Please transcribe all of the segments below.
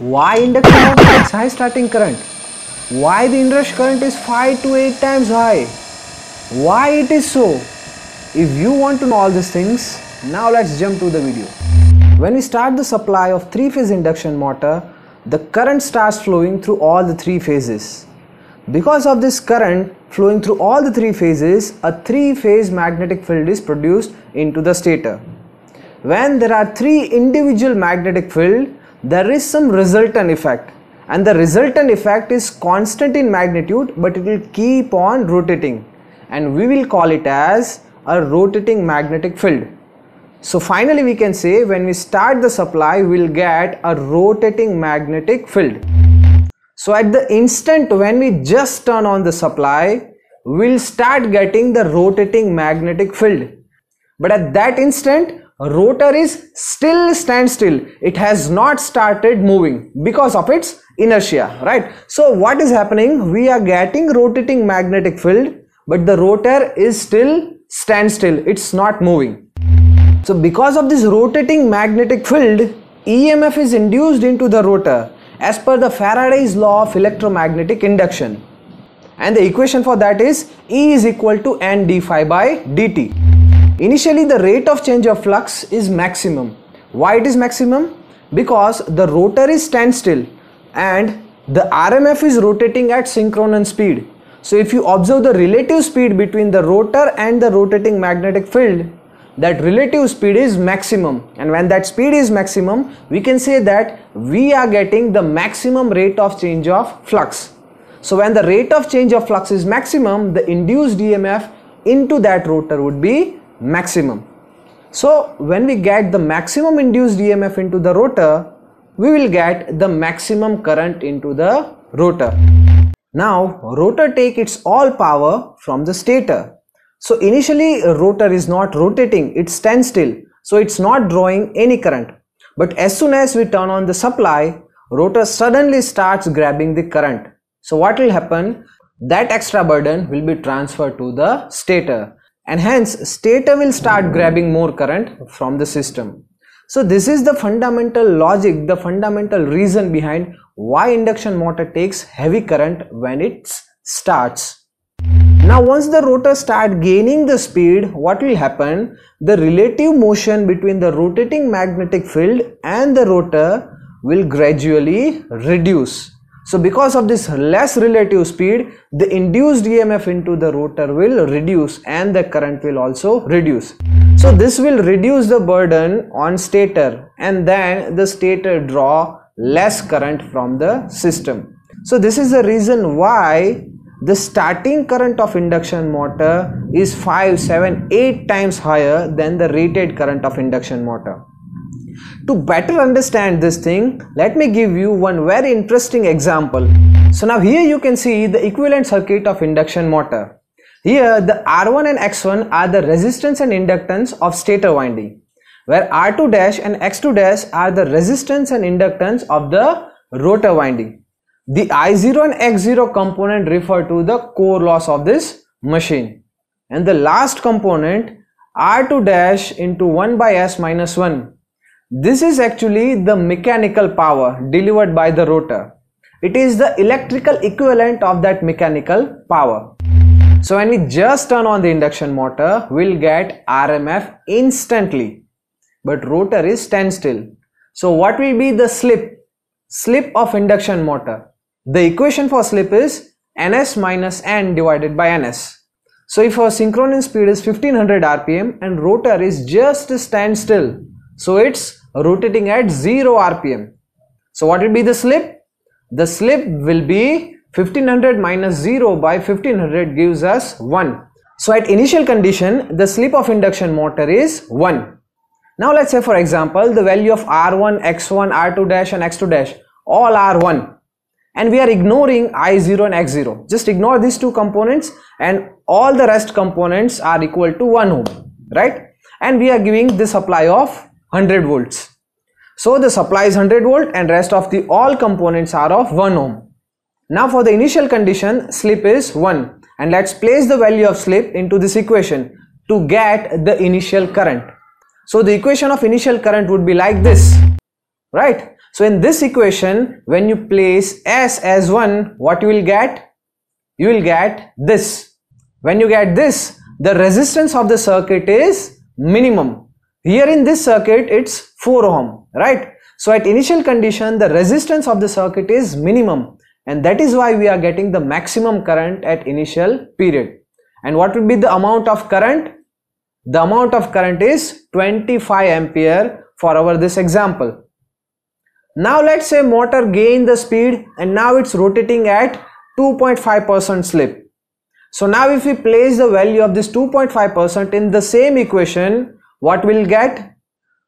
Why induction outputs high starting current? Why the inrush current is 5 to 8 times high? Why it is so? If you want to know all these things, now let's jump to the video. When we start the supply of 3-phase induction motor, the current starts flowing through all the 3 phases. Because of this current flowing through all the 3 phases, a 3-phase magnetic field is produced into the stator. When there are 3 individual magnetic fields, there is some resultant effect, and the resultant effect is constant in magnitude, but it will keep on rotating, and we will call it as a rotating magnetic field. So finally we can say when we start the supply, we will get a rotating magnetic field. So at the instant when we just turn on the supply, we will start getting the rotating magnetic field. But at that instant, rotor is still standstill. It has not started moving because of its inertia, right? So what is happening? We are getting rotating magnetic field, but the rotor is still standstill. It's not moving. So because of this rotating magnetic field, EMF is induced into the rotor as per the Faraday's law of electromagnetic induction. And the equation for that is E is equal to N dφ by dt. Initially the rate of change of flux is maximum. Why it is maximum? Because the rotor is standstill and the RMF is rotating at synchronous speed. So if you observe the relative speed between the rotor and the rotating magnetic field, that relative speed is maximum, and when that speed is maximum, we can say that we are getting the maximum rate of change of flux. So when the rate of change of flux is maximum, the induced EMF into that rotor would be maximum. So when we get the maximum induced EMF into the rotor, we will get the maximum current into the rotor. Now rotor takes its all power from the stator. So initially rotor is not rotating, it stands still, so it's not drawing any current. But as soon as we turn on the supply, rotor suddenly starts grabbing the current. So what will happen? That extra burden will be transferred to the stator, and hence stator will start grabbing more current from the system. So this is the fundamental logic, the fundamental reason behind why induction motor takes heavy current when it starts. Now once the rotor starts gaining the speed, what will happen? The relative motion between the rotating magnetic field and the rotor will gradually reduce. So because of this less relative speed, the induced EMF into the rotor will reduce and the current will also reduce. So this will reduce the burden on stator, and then the stator draws less current from the system. So this is the reason why the starting current of induction motor is 5, 7, 8 times higher than the rated current of induction motor. To better understand this thing, let me give you one very interesting example. So now here you can see the equivalent circuit of induction motor. Here the R1 and X1 are the resistance and inductance of stator winding, where R2 dash and X2 dash are the resistance and inductance of the rotor winding. The I0 and X0 component refer to the core loss of this machine, and the last component R2 dash into 1 by S minus 1. This is actually the mechanical power delivered by the rotor. It is the electrical equivalent of that mechanical power. So when we just turn on the induction motor, we'll get RMF instantly, but rotor is standstill. So what will be the slip of induction motor? The equation for slip is ns minus n divided by ns. So if our synchronous speed is 1500 rpm and rotor is just standstill, so it's rotating at 0 rpm. So what will be the slip? The slip will be 1500 minus 0 by 1500 gives us 1. So at initial condition, the slip of induction motor is 1. Now let's say for example, the value of R1, X1, R2 dash and X2 dash all are 1. And we are ignoring I0 and X0. Just ignore these two components and all the rest components are equal to 1 ohm, right? And we are giving the supply of 100 volts. So the supply is 100 volt and rest of the all components are of 1 ohm. Now for the initial condition, slip is 1. And let's place the value of slip into this equation to get the initial current. So the equation of initial current would be like this, right? So in this equation, when you place S as 1, what you will get? You will get this. When you get this, the resistance of the circuit is minimum. Here in this circuit, it's 4 ohm, right? So at initial condition, the resistance of the circuit is minimum, and that is why we are getting the maximum current at initial period. And what will be the amount of current? The amount of current is 25 ampere for this example. Now let's say motor gained the speed and now it's rotating at 2.5% slip. So now if we place the value of this 2.5% in the same equation, what we'll get?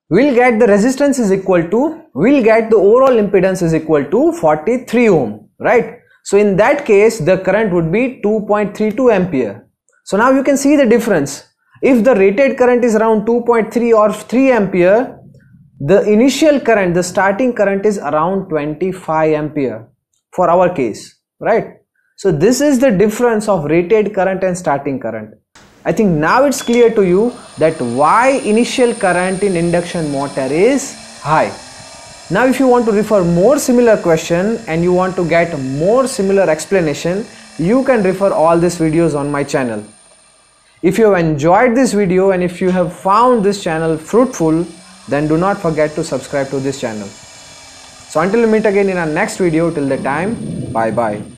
We'll get the resistance is equal to, we'll get the overall impedance is equal to 43 ohm, right? So in that case, the current would be 2.32 ampere. So now you can see the difference. If the rated current is around 2.3 or 3 ampere, the initial current, the starting current is around 25 ampere for our case, right? So this is the difference of rated current and starting current. I think now it's clear to you that why initial current in induction motor is high. Now if you want to refer more similar question and you want to get more similar explanation, you can refer all these videos on my channel. If you have enjoyed this video and if you have found this channel fruitful, then do not forget to subscribe to this channel. So until we meet again in our next video, till the time, bye bye.